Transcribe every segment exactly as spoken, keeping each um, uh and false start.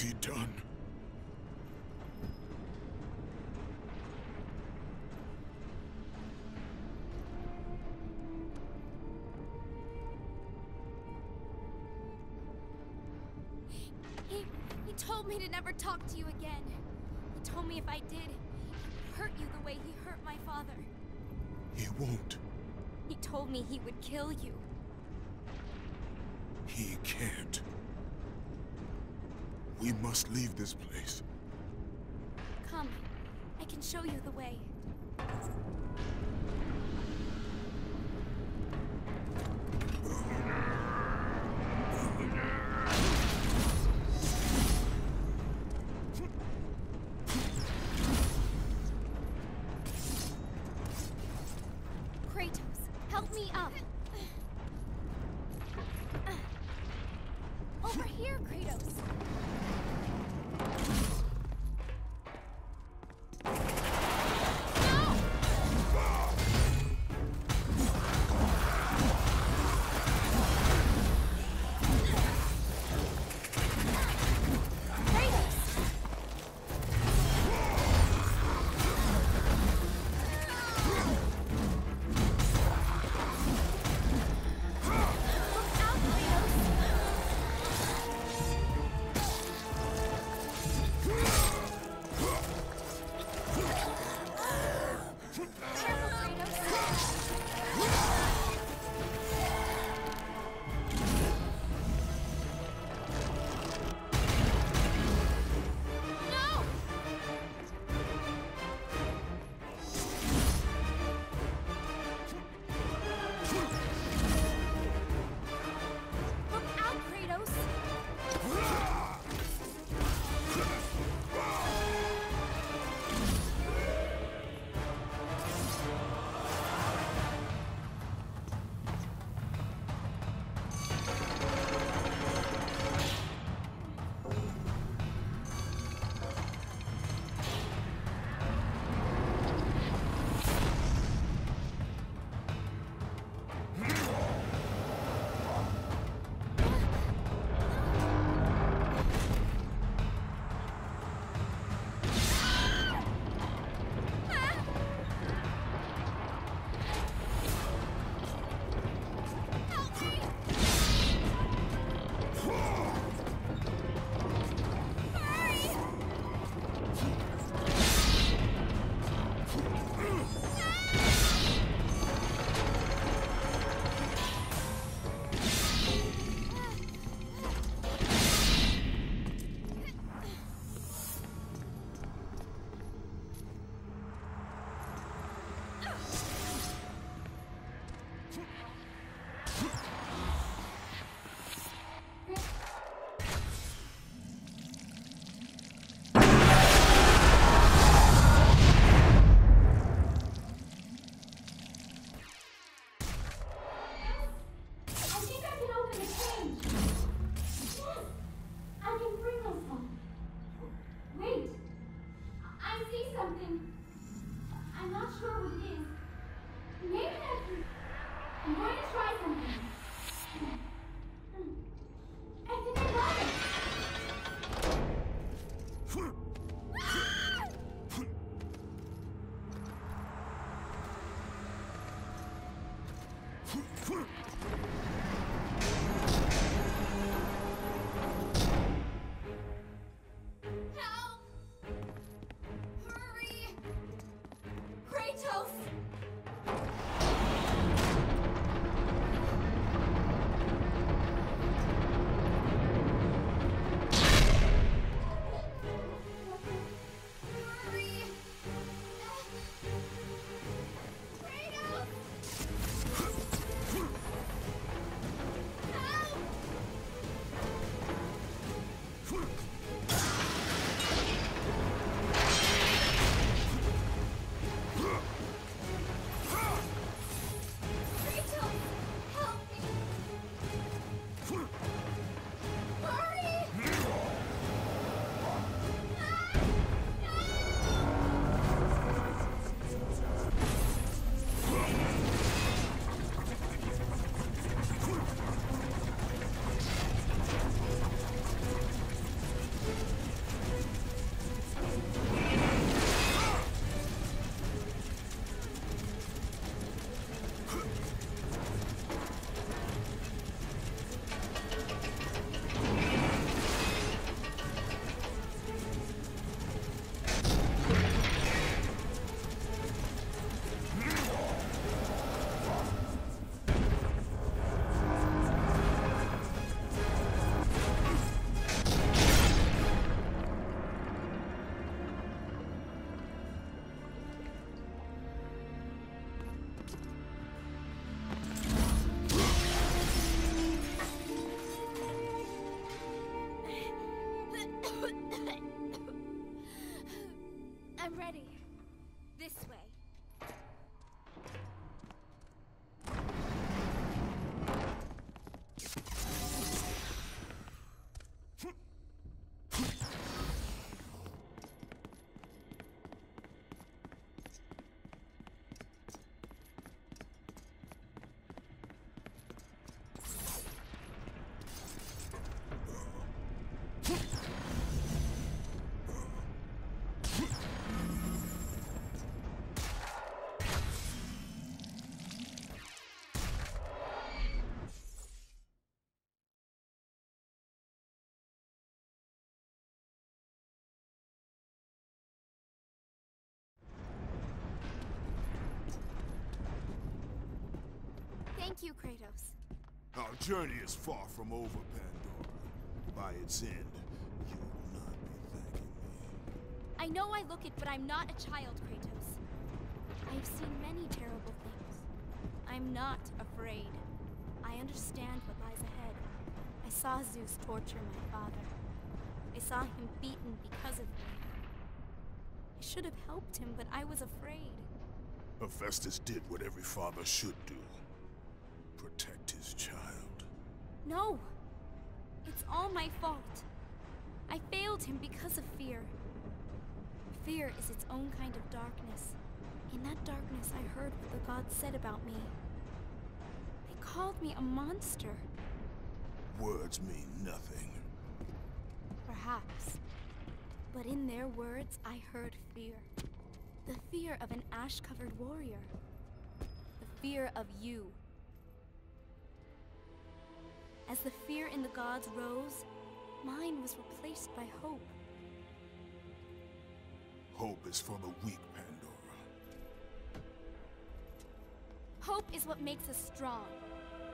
has he done? He, he told me to never talk to you again. He told me if I did, he'd hurt you the way he hurt my father. He won't. He told me he would kill you. He can't. We must leave this place. Come. I can show you the way. Kratos, help me up. Over here, Kratos. No! I'm ready. This way. Thank you, Kratos. Our journey is far from over, Pandora. By its end, you will not be thanking me. I know I look it, but I'm not a child, Kratos. I've seen many terrible things. I'm not afraid. I understand what lies ahead. I saw Zeus torture my father. I saw him beaten because of me. I should have helped him, but I was afraid. Hephaestus did what every father should do. Protect his child. No! It's all my fault. I failed him because of fear. Fear is its own kind of darkness. In that darkness, I heard what the gods said about me. They called me a monster. Words mean nothing. Perhaps. But in their words, I heard fear. The fear of an ash-covered warrior. The fear of you. As the fear in the gods rose, mine was replaced by hope. Hope is for the weak, Pandora. Hope is what makes us strong.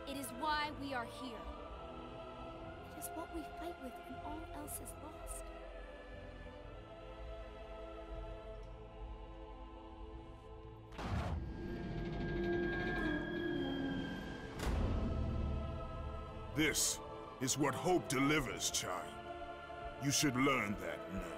It is why we are here. It is what we fight with when all else is lost. This is what hope delivers, child. You should learn that now.